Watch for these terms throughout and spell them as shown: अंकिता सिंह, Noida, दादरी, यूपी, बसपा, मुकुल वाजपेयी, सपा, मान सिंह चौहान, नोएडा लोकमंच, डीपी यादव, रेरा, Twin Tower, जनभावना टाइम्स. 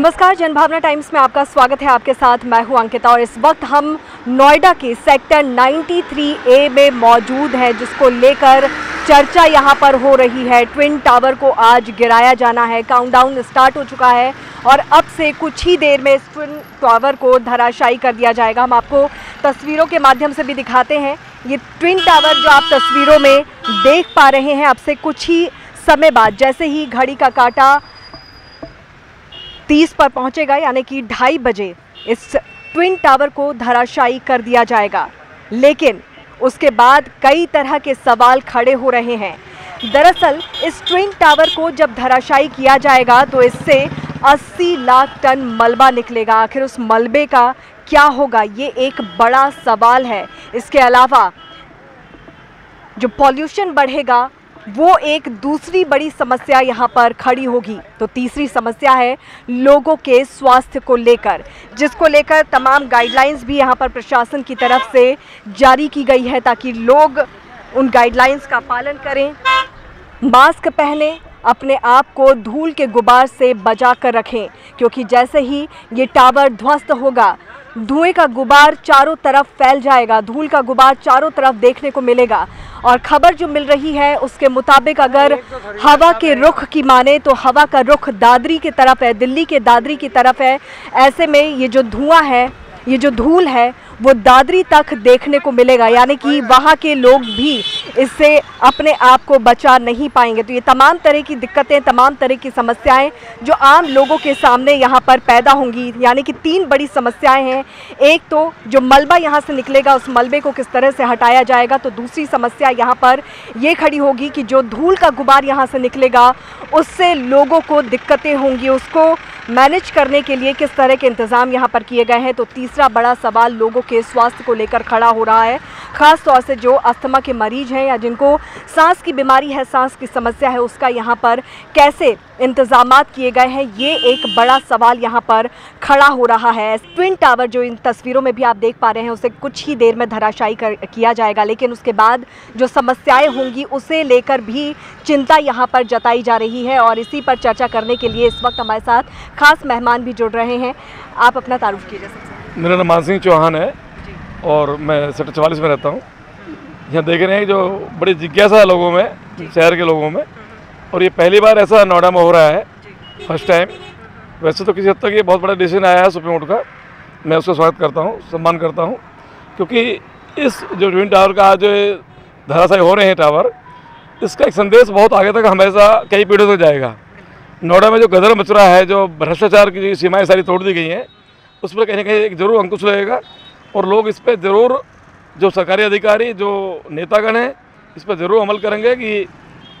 नमस्कार, जनभावना टाइम्स में आपका स्वागत है। आपके साथ मैं हूं अंकिता और इस वक्त हम नोएडा के सेक्टर 93A में मौजूद हैं, जिसको लेकर चर्चा यहां पर हो रही है। ट्विन टावर को आज गिराया जाना है, काउंटडाउन स्टार्ट हो चुका है और अब से कुछ ही देर में इस ट्विन टावर को धराशायी कर दिया जाएगा। हम आपको तस्वीरों के माध्यम से भी दिखाते हैं। ये ट्विन टावर जो आप तस्वीरों में देख पा रहे हैं, अब से कुछ ही समय बाद जैसे ही घड़ी का कांटा 30 पर पहुंचेगा, यानी कि 2:30 बजे इस ट्विन टावर को धराशायी कर दिया जाएगा। लेकिन उसके बाद कई तरह के सवाल खड़े हो रहे हैं। दरअसल इस ट्विन टावर को जब धराशायी किया जाएगा तो इससे 80 लाख टन मलबा निकलेगा। आखिर उस मलबे का क्या होगा, ये एक बड़ा सवाल है। इसके अलावा जो पॉल्यूशन बढ़ेगा वो एक दूसरी बड़ी समस्या यहाँ पर खड़ी होगी। तो तीसरी समस्या है लोगों के स्वास्थ्य को लेकर, जिसको लेकर तमाम गाइडलाइंस भी यहाँ पर प्रशासन की तरफ से जारी की गई है ताकि लोग उन गाइडलाइंस का पालन करें, मास्क पहनें, अपने आप को धूल के गुबार से बचा कर रखें, क्योंकि जैसे ही ये टावर ध्वस्त होगा धुएं का गुबार चारों तरफ फैल जाएगा, धूल का गुबार चारों तरफ देखने को मिलेगा। और खबर जो मिल रही है उसके मुताबिक अगर हवा के रुख की माने तो हवा का रुख दादरी की तरफ है, दिल्ली के दादरी की तरफ है। ऐसे में ये जो धुआं है, ये जो धूल है, वो दादरी तक देखने को मिलेगा, यानी कि वहाँ के लोग भी इससे अपने आप को बचा नहीं पाएंगे। तो ये तमाम तरह की दिक्कतें, तमाम तरह की समस्याएं जो आम लोगों के सामने यहाँ पर पैदा होंगी, यानी कि 3 बड़ी समस्याएं हैं। एक तो जो मलबा यहाँ से निकलेगा उस मलबे को किस तरह से हटाया जाएगा, तो दूसरी समस्या यहाँ पर ये खड़ी होगी कि जो धूल का गुबार यहाँ से निकलेगा उससे लोगों को दिक्कतें होंगी, उसको मैनेज करने के लिए किस तरह के इंतज़ाम यहाँ पर किए गए हैं। तो तीसरा बड़ा सवाल लोगों के स्वास्थ्य को लेकर खड़ा हो रहा है, खास तौर से जो अस्थमा के मरीज हैं या जिनको सांस की बीमारी है, सांस की समस्या है, उसका यहाँ पर कैसे इंतजामात किए गए हैं, ये एक बड़ा सवाल यहाँ पर खड़ा हो रहा है। ट्विन टावर जो इन तस्वीरों में भी आप देख पा रहे हैं उसे कुछ ही देर में धराशायी किया जाएगा, लेकिन उसके बाद जो समस्याएं होंगी उसे लेकर भी चिंता यहाँ पर जताई जा रही है। और इसी पर चर्चा करने के लिए इस वक्त हमारे साथ खास मेहमान भी जुड़ रहे हैं। आप अपना तारुफ कीजिए। मेरा नाम मान सिंह चौहान है और मैं सेक्टर 44 में रहता हूँ। यहाँ देख रहे हैं जो बड़ी जिज्ञासा है लोगों में, शहर के लोगों में, और ये पहली बार ऐसा नोएडा में हो रहा है, फर्स्ट टाइम। वैसे तो किसी हद तक ये बहुत बड़ा डिसीजन आया है सुप्रीम कोर्ट का, मैं उसका स्वागत करता हूँ, सम्मान करता हूँ, क्योंकि इस जो ट्विन टावर का जो धराशायी हो रहे हैं टावर, इसका एक संदेश बहुत आगे तक हमेशा कई पीढ़ियों तक जाएगा। नोएडा में जो गदर मच रहा है, जो भ्रष्टाचार की सीमाएँ सारी तोड़ दी गई हैं, उस पर कहीं ना कहीं एक ज़रूर अंकुश लगेगा और लोग इस पर ज़रूर, जो सरकारी अधिकारी, जो नेतागण हैं, इस पर ज़रूर अमल करेंगे कि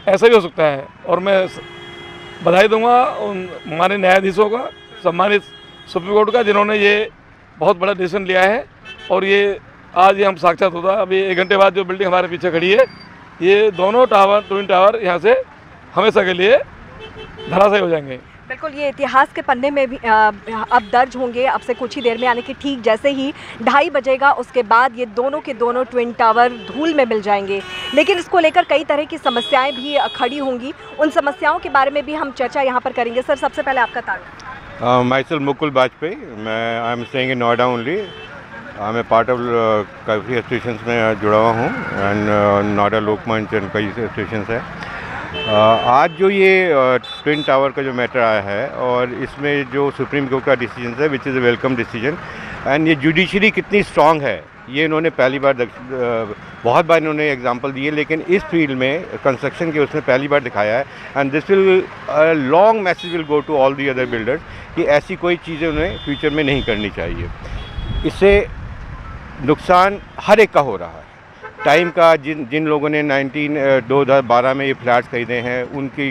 ऐसा भी हो सकता है। और मैं बधाई दूंगा उन माननीय न्यायाधीशों का, सम्मानित सुप्रीम कोर्ट का, जिन्होंने ये बहुत बड़ा डिसीजन लिया है। और ये आज ये हम साक्षात होता, अभी 1 घंटे बाद जो बिल्डिंग हमारे पीछे खड़ी है, ये दोनों टावर, ट्विन टावर, यहाँ से हमेशा के लिए धराशायी हो जाएंगे। बिल्कुल, ये इतिहास के पन्ने में भी अब दर्ज होंगे। अब से कुछ ही देर में, यानी कि ठीक जैसे ही 2:30 बजेगा, उसके बाद ये दोनों के दोनों ट्विन टावर धूल में मिल जाएंगे। लेकिन इसको लेकर कई तरह की समस्याएं भी खड़ी होंगी, उन समस्याओं के बारे में भी हम चर्चा यहाँ पर करेंगे। सर, सबसे पहले आपका तारुफ। माइसेल्फ मुकुल वाजपेयी, मैं I am staying in Noida only, I am a part of काफ़ी एसोसिएशन में जुड़ा हुआ हूँ एंड नोएडा लोकमंच एंड कई एसोसिएशन है। आज जो ये ट्विन टावर का जो मैटर आया है और इसमें जो सुप्रीम कोर्ट का डिसीजन है, which is a welcome decision, and ये जुडिशरी कितनी स्ट्रांग है ये इन्होंने पहली बार, बहुत बार इन्होंने एग्जांपल दिए, लेकिन इस फील्ड में कंस्ट्रक्शन के उसने पहली बार दिखाया है। And this will long message will go to all the other builders कि ऐसी कोई चीज़ें उन्हें फ्यूचर में नहीं करनी चाहिए। इससे नुकसान हर एक का हो रहा है। टाइम का, जिन लोगों ने 2012 में ये फ्लैट्स खरीदे हैं, उनकी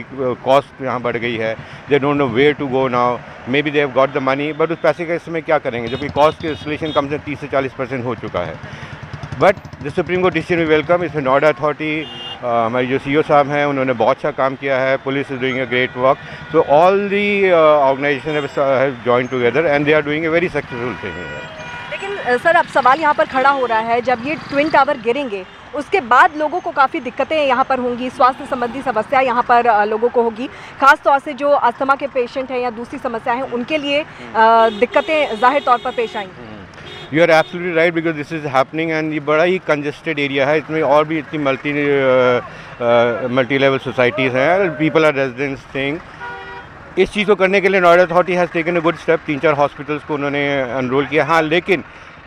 कॉस्ट यहाँ बढ़ गई है। They don't know where to go now, maybe they have got the money, but उस पैसे का इस समय क्या करेंगे, जबकि कॉस्ट के इंस्टॉलेशन कम से कम 30 से 40% हो चुका है। But the supreme court decision we welcome. इसमें नोएडा अथॉरिटी, हमारे जो CEO साहब हैं, उन्होंने बहुत अच्छा काम किया है। Police is doing a great work, so all the organisation have join together and they are doing a very successful thing. Sir अब सवाल यहाँ पर खड़ा हो रहा है, जब ये ट्विन टावर गिरेंगे उसके बाद लोगों को काफ़ी दिक्कतें यहाँ पर होंगी, स्वास्थ्य संबंधी समस्या यहाँ पर लोगों को होगी, खास तौर से जो अस्थमा के पेशेंट हैं या दूसरी समस्याएं हैं उनके लिए दिक्कतें जाहिर तौर पर पेश आएंगी। You are absolutely right because this is happening and ये बड़ा ही कंजेस्टेड एरिया है, इसमें और भी इतनी मल्टी लेवल सोसाइटीज़ हैं, पीपल आर रेजिडेंट्स थिंग। इस चीज़ को करने के लिए Noida authority has taken a good step, 3-4 hospitals को उन्होंने एनरोल किया। हाँ, लेकिन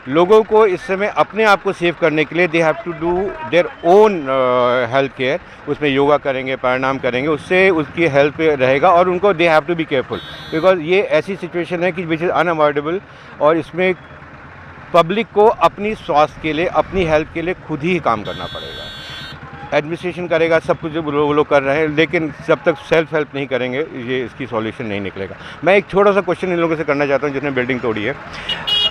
लोगों को इस समय अपने आप को सेव करने के लिए they have to do their own health care, उसमें योगा करेंगे, प्राणायाम करेंगे, उससे उसकी हेल्थ पे रहेगा और उनको they have to be careful because ये ऐसी सिचुएशन है कि विच इज़ अनअवॉइडेबल और इसमें पब्लिक को अपनी स्वास्थ्य के लिए, अपनी हेल्थ के लिए खुद ही काम करना पड़ेगा। एडमिनिस्ट्रेशन करेगा सब कुछ जो लोग कर रहे हैं, लेकिन जब तक सेल्फ हेल्प नहीं करेंगे ये इसकी सॉल्यूशन नहीं निकलेगा। मैं एक छोटा सा क्वेश्चन इन लोगों से करना चाहता हूँ जिसने बिल्डिंग तोड़ी है।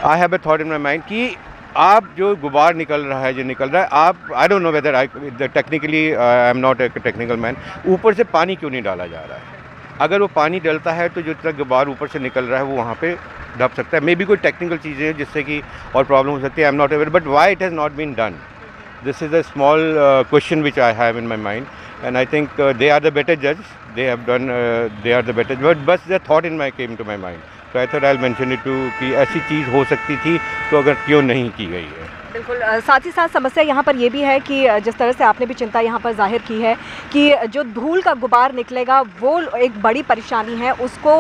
I have a thought in my mind कि आप जो गुबार निकल रहा है, जो निकल रहा है, आप I don't know whether technically I am not a technical man, ऊपर से पानी क्यों नहीं डाला जा रहा है? अगर वो पानी डलता है तो जो इतना गुबार ऊपर से निकल रहा है वो वहाँ पे ढप सकता है। मे बी कोई टेक्निकल चीज़ें हैं जिससे कि और प्रॉब्लम हो सकती है, I am not aware, but why it has not been done? This is a small question which I have in my mind, and I think they are the better judges. They have done. They are the better. But the thought came to my mind, so I thought I'll mention it to कि ऐसी चीज़ हो सकती थी तो अगर क्यों नहीं की गई है। बिल्कुल, साथ ही साथ समस्या यहाँ पर ये भी है कि जिस तरह से आपने भी चिंता यहाँ पर जाहिर की है कि जो धूल का गुबार निकलेगा वो एक बड़ी परेशानी है, उसको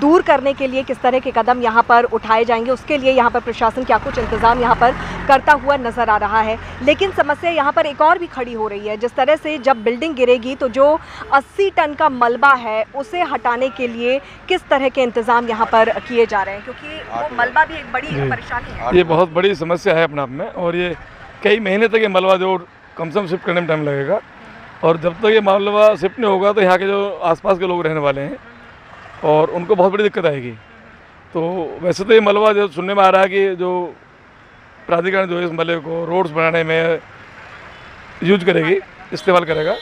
दूर करने के लिए किस तरह के कदम यहाँ पर उठाए जाएंगे उसके लिए यहाँ पर प्रशासन क्या कुछ इंतज़ाम यहाँ पर करता हुआ नज़र आ रहा है। लेकिन समस्या यहाँ पर एक और भी खड़ी हो रही है, जिस तरह से जब बिल्डिंग गिरेगी तो जो 80 टन का मलबा है उसे हटाने के लिए किस तरह के इंतज़ाम यहाँ पर किए जा रहे हैं, क्योंकि वो मलबा भी एक बड़ी परेशानी है। ये बहुत बड़ी समस्या है अपने आप में और ये कई महीने तक ये मलबा जो कम से कम शिफ्ट करने में टाइम लगेगा और जब तक ये मलबा शिफ्ट नहीं होगा तो यहाँ के जो आसपास के लोग रहने वाले हैं और उनको बहुत बड़ी दिक्कत आएगी। तो वैसे तो ये मलबा जो सुनने में आ रहा है कि जो प्राधिकरण जो इस मलबे को रोड्स बनाने में यूज करेगी, इस्तेमाल करेगा,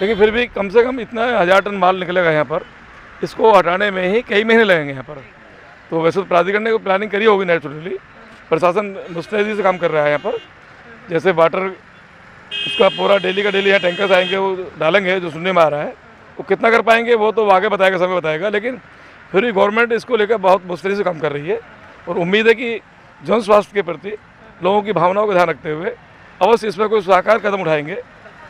लेकिन फिर भी कम से कम इतना 1000 टन माल निकलेगा यहाँ पर, इसको हटाने में ही कई महीने लगेंगे यहाँ पर। तो वैसे तो प्राधिकरण ने प्लानिंग करी होगी, नेचुरली प्रशासन मुस्तैदी से काम कर रहा है यहाँ पर, जैसे वाटर उसका पूरा डेली का डेली यहाँ टैंकर्स आएंगे वो डालेंगे, जो सुनने में आ रहा है वो कितना कर पाएंगे वो तो आगे बताएगा, समय बताएगा, लेकिन फिर भी गवर्नमेंट इसको लेकर बहुत मुस्तैदी से काम कर रही है और उम्मीद है कि जन स्वास्थ्य के प्रति लोगों की भावनाओं का ध्यान रखते हुए अवश्य इसमें कोई साकार कदम उठाएंगे,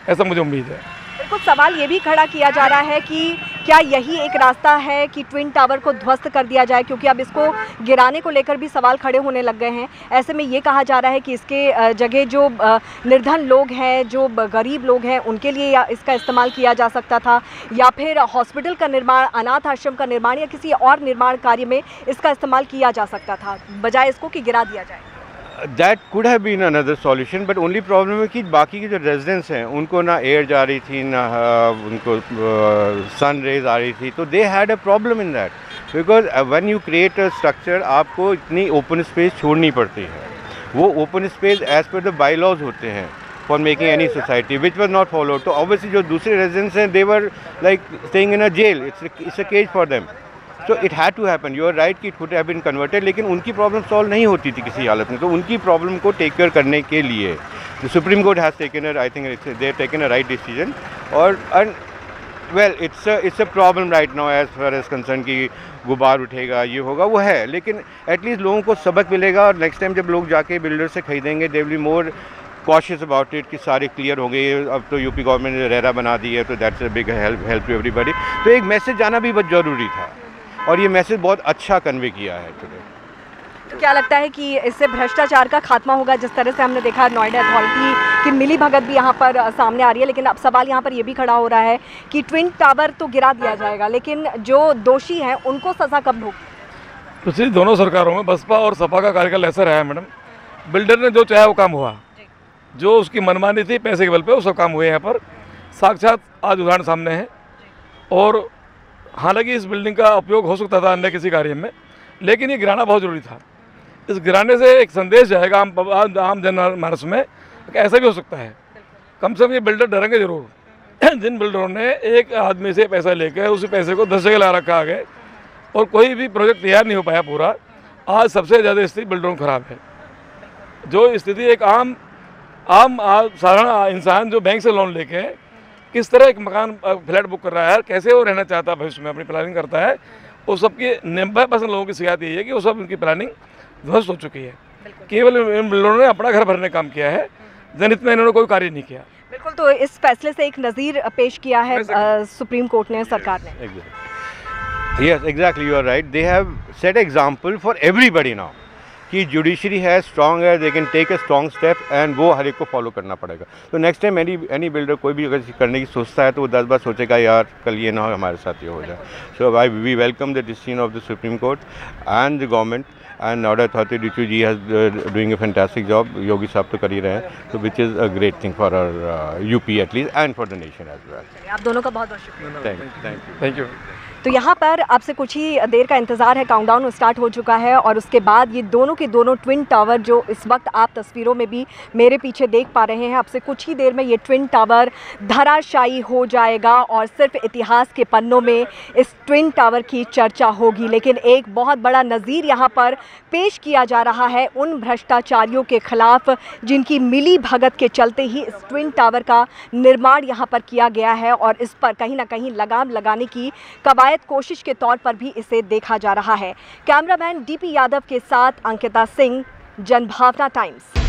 ऐसा मुझे उम्मीद है। बिल्कुल, सवाल ये भी खड़ा किया जा रहा है कि क्या यही एक रास्ता है कि ट्विन टावर को ध्वस्त कर दिया जाए, क्योंकि अब इसको गिराने को लेकर भी सवाल खड़े होने लग गए हैं। ऐसे में ये कहा जा रहा है कि इसके जगह जो निर्धन लोग हैं, जो गरीब लोग हैं, उनके लिए या इसका इस्तेमाल किया जा सकता था, या फिर हॉस्पिटल का निर्माण, अनाथ आश्रम का निर्माण या किसी और निर्माण कार्य में इसका इस्तेमाल किया जा सकता था, बजाय इसको कि गिरा दिया जाए। That could have been another solution, but only problem है कि बाकी के जो रेजिडेंट्स हैं उनको ना एयर जा रही थी ना उनको सन रेज आ रही थी, तो they had a problem in that because when you create a structure आपको इतनी ओपन स्पेस छोड़नी पड़ती है, वो open space as per the bylaws होते हैं for making any society which was not followed. तो ऑब्वियसली जो दूसरे रेजिडेंट्स हैं they were like staying in a jail, it's a cage for them, so it had to happen. You are right कि it could have been converted, लेकिन उनकी problem solve नहीं होती थी किसी हालत में, तो उनकी प्रॉब्लम को टेक केयर करने के लिए the supreme court has taken, I think they have taken a right decision और well it's a problem right now as far as concern कि गुबार उठेगा, ये होगा वो है, लेकिन एटलीस्ट लोगों को सबक मिलेगा और नेक्स्ट टाइम जब लोग जाके बिल्डर से खरीदेंगे they will be more cautious about it कि सारे क्लियर हो गए। अब तो यूपी गवर्नमेंट ने रेरा बना दी है तो that's a big help to everybody. तो एक मैसेज जाना भी बहुत ज़रूरी था और ये मैसेज बहुत अच्छा कन्वे किया है टुडे। तो क्या लगता है कि इससे भ्रष्टाचार का खात्मा होगा? जिस तरह से हमने देखा नोएडा अथॉरिटी की मिली भगत भी यहाँ पर सामने आ रही है, लेकिन अब सवाल यहाँ पर ये भी खड़ा हो रहा है कि ट्विन टावर तो गिरा दिया जाएगा लेकिन जो दोषी हैं उनको सजा कब होगी? तो सिर्फ दोनों सरकारों में बसपा और सपा का कार्यकाल ऐसा रहा है मैडम, बिल्डर ने जो चाहा वो काम हुआ, जो उसकी मनमानी थी पैसे के बल पर वो सब काम हुए, यहाँ पर साक्षात आज उदाहरण सामने है। और हालांकि इस बिल्डिंग का उपयोग हो सकता था अन्य किसी कार्य में, लेकिन ये गिराना बहुत ज़रूरी था। इस गिराने से एक संदेश जाएगा आम जनमानस में कि ऐसा भी हो सकता है, कम से कम ये बिल्डर डरेंगे ज़रूर। जिन बिल्डरों ने एक आदमी से पैसा लेकर उसी पैसे को 10 जगह ला रखा आगे और कोई भी प्रोजेक्ट तैयार नहीं हो पाया पूरा, आज सबसे ज़्यादा स्थिति बिल्डरों खराब है। जो स्थिति एक आम साधारण इंसान जो बैंक से लोन लेके किस तरह एक मकान फ्लैट बुक कर रहा है, कैसे वो रहना चाहता है भविष्य में, अपनी प्लानिंग करता है, वो सबकी 90% लोगों की शिकायत यही है कि वो सब उनकी प्लानिंग ध्वस्त हो चुकी है। केवल इन लोगों ने अपना घर भरने काम किया है, जनहित में इन्होंने कोई कार्य नहीं किया। बिल्कुल, तो इस फैसले से एक नज़ीर पेश किया है सुप्रीम कोर्ट ने, सरकार ने। Yes, exactly, you are right. They have set example for everybody now. कि जुडिशरी है, स्ट्रांग है, they can take a strong step and वो हर एक को फॉलो करना पड़ेगा। तो नेक्स्ट टाइम एनी बिल्डर कोई भी अगर करने की सोचता है तो वो 10 बार सोचेगा यार कल ये ना हो हमारे साथ ये हो जाए। So I we welcome the decision of the supreme court and the government and nodal authority डीटू जी has doing a fantastic job, Yogi साहब तो कर ही रहे हैं, तो which is a great thing for our यूपी at least and for the nation as well. आप दोनों का बहुत बहुत शुक्रिया। Thank you. तो यहाँ पर आपसे कुछ ही देर का इंतज़ार है, काउंटडाउन स्टार्ट हो चुका है और उसके बाद ये दोनों के दोनों ट्विन टावर जो इस वक्त आप तस्वीरों में भी मेरे पीछे देख पा रहे हैं, आपसे कुछ ही देर में ये ट्विन टावर धराशायी हो जाएगा और सिर्फ इतिहास के पन्नों में इस ट्विन टावर की चर्चा होगी। लेकिन एक बहुत बड़ा नज़ीर यहाँ पर पेश किया जा रहा है उन भ्रष्टाचारियों के खिलाफ जिनकी मिली भगत के चलते ही इस ट्विन टावर का निर्माण यहाँ पर किया गया है और इस पर कहीं ना कहीं लगाम लगाने की कवायद कोशिश के तौर पर भी इसे देखा जा रहा है। कैमरामैन डीपी यादव के साथ अंकिता सिंह, जनभावना टाइम्स।